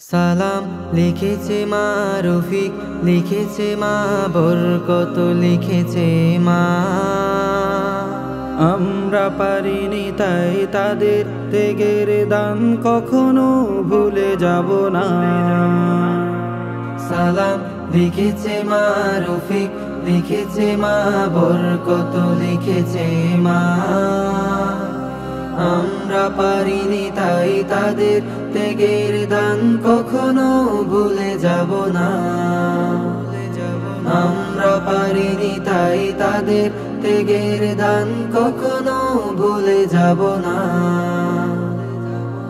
सलाम लिखेछे मा रफिक लिखेछे मा बरकत लिखेछे मा आम्रा पारिनी ताई तादेर त्यागेर दान कखनो भूले जाबो ना। सलाम लिखेछे मा रफिक लिखेछे मा बरकत लिखेछे मा आम्रा पारिनी ताई तादेर त्यागेर दान कखनो भूले जाबो ना। आम्रा पारिनी ताई तादेर त्यागेर दान कखनो भूले जाबो ना।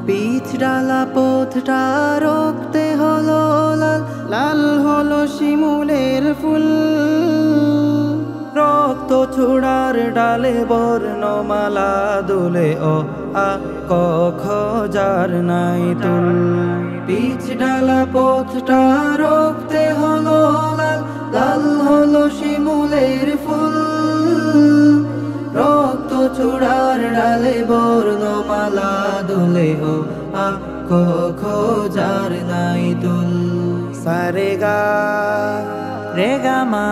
পিচ ডালা পথটা রক্তে হলো লাল, লাল হলো শিমুলের ফুল। রক্ত ছোড়ার ডালে বর্ণমালা দোলে অ আ ক খ যার নাই তুল। পিচ ডালা পথটা রক্তে হলো লাল, লাল হলো শিমুলের ফুল। রক্ত ছোড়ার ডালে বর্ণমালা দোলে অ আ ক খ যার নাই তুল। সারেগা रेगा मा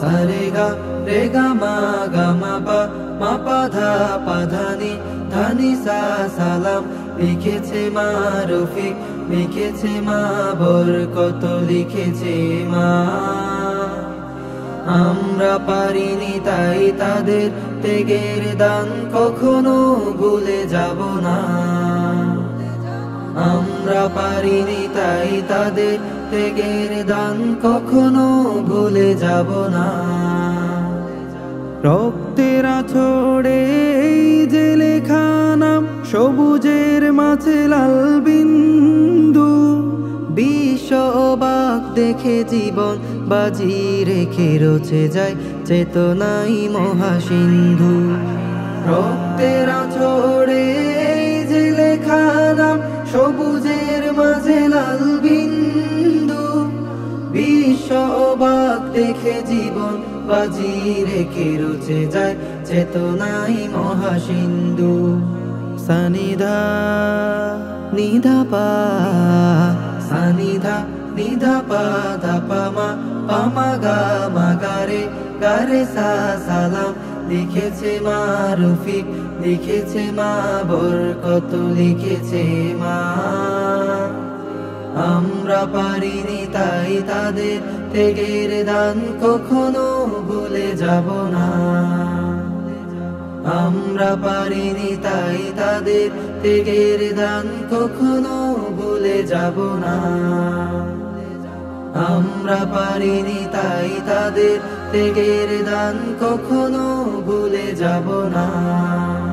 सारेगा रेगा मा गामा पा मा पा धा पा धानी धानी सा। सलाम लिखेछे मा रफिक लिखेछे मा बरकत लिखेछे मा आम्रा पारिनी ताई तादेर त्यागेर दान कखनो भूले जाबो ना। आम्रा पारिनी ताई तादेर त्यागेर दान कखनो भूले जाबो ना। रक्तेर आঁচড়ে যে লেখা নাম, সবুজের মাঝে লাল বিন্দু। বিশ্ববাক দেখে জীবন বাজি রেখে রচে যায় চেতনাই মহাসিন্ধু। রক্তের আঁচড়ে যে লেখা নাম, সবুজের মাঝে লাল বিন্দু। বিশ্ববাক দেখে জীবন বাজি রেখে রচে যায় চেতনাই মহাসিন্ধু। সানিধা নিধা পা সানিধা নিধা পা ধা পা মা পা মা গা মা গা রে গা রে সা। সালাম লিখেছে মা রফিক লিখেছে মা বরকত লিখেছে মা আমরা পারিনি তাই তাদের ত্যাগের দান কখনো ভুলে যাব না। আমরা পারিনি তাই তাদের ত্যাগের দান কখনো ভুলে যাব না। আমরা পারিনি তাই তাদের ত্যাগের দান কখনো ভুলে যাব না।